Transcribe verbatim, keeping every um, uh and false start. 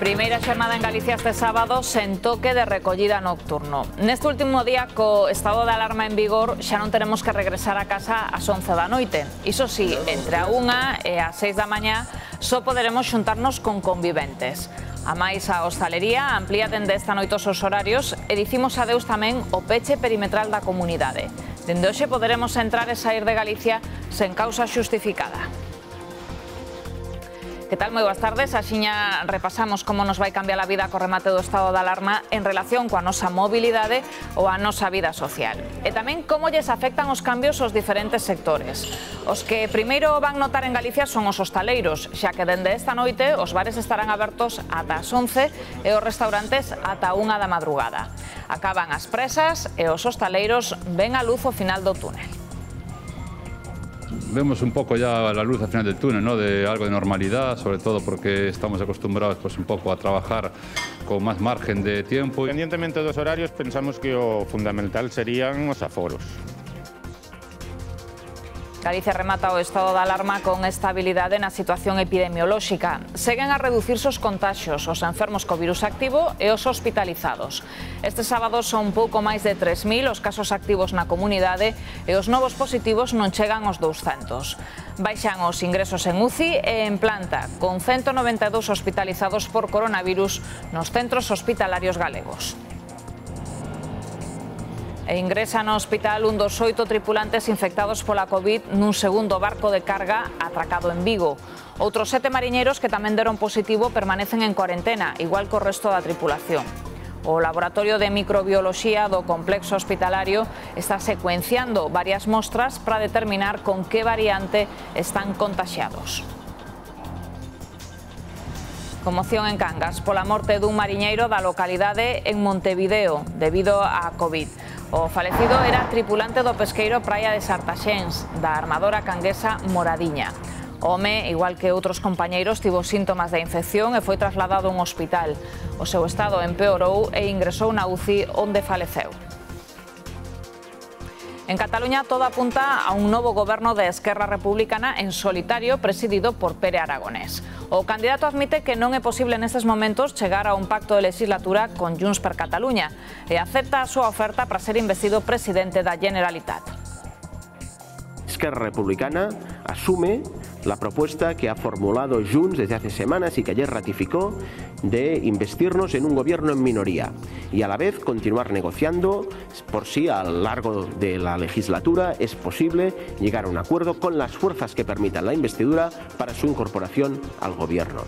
Primeira xornada en Galicia este sábado sen toque de recollida nocturno. Neste último día co estado de alarma en vigor xa non teremos que regresar a casa ás once da noite. Iso si, entre a unha e ás seis da mañá só poderemos xuntarnos con conviventes. A máis, a hostalería amplía dende esta noite os seus horarios e dicimos adeus tamén o peche perimetral da comunidade. Dende hoxe poderemos entrar e saír de Galicia sen causa xustificada. Que tal? Moi boas tardes. Axiña repasamos como nos vai cambiar a vida co remate do estado de alarma en relación coa nosa mobilidade ou a nosa vida social. E tamén como lles afectan os cambios aos diferentes sectores. Os que primeiro van notar en Galicia son os hostaleiros, xa que dende esta noite os bares estarán abertos ata as once e os restaurantes ata unha da madrugada. Acaban as presas e os hostaleiros ven a luz ao final do túnel. Vemos un poco ya la luz al final del túnel, ¿no? De algo de normalidad, sobre todo porque estamos acostumbrados pues, un poco a trabajar con más margen de tiempo. Independientemente de los horarios, pensamos que lo fundamental serían los aforos. Galicia remata o estado de alarma con estabilidade na situación epidemiolóxica. Seguen a reducirse os contaxios, os enfermos co virus activo e os hospitalizados. Este sábado son pouco máis de tres mil os casos activos na comunidade e os novos positivos non chegan aos doscentos. Baixan os ingresos en U C I e en planta, con ciento noventa y dos hospitalizados por coronavirus nos centros hospitalarios galegos. E ingresa no hospital un dos oito tripulantes infectados pola Covid nun segundo barco de carga atracado en Vigo. Outros sete mariñeiros que tamén deron positivo permanecen en cuarentena, igual que o resto da tripulación. O laboratorio de microbioloxía do Complexo Hospitalario está secuenciando varias mostras para determinar con que variante están contaxiados. Conmoción en Cangas pola morte dun mariñeiro da localidade en Montevideo debido á Covid. O falecido era tripulante do pesqueiro Praia de Sartaxéns, da armadora canguesa Moradiña. O home, igual que outros compañeiros, tivo síntomas de infección e foi trasladado a un hospital. O seu estado empeorou e ingresou na U C I onde faleceu. En Cataluña todo apunta a un novo goberno de Esquerra Republicana en solitario presidido por Pere Aragonès. O candidato admite que non é posible nestes momentos chegar a un pacto de legislatura con Junts per Catalunya e acepta a súa oferta para ser investido presidente da Generalitat. Esquerra Republicana asume la propuesta que ha formulado Junts desde hace semanas y que ayer ratificó de investirnos en un gobierno en minoría y a la vez continuar negociando por si a lo largo de la legislatura es posible llegar a un acuerdo con las fuerzas que permitan la investidura para su incorporación al gobierno.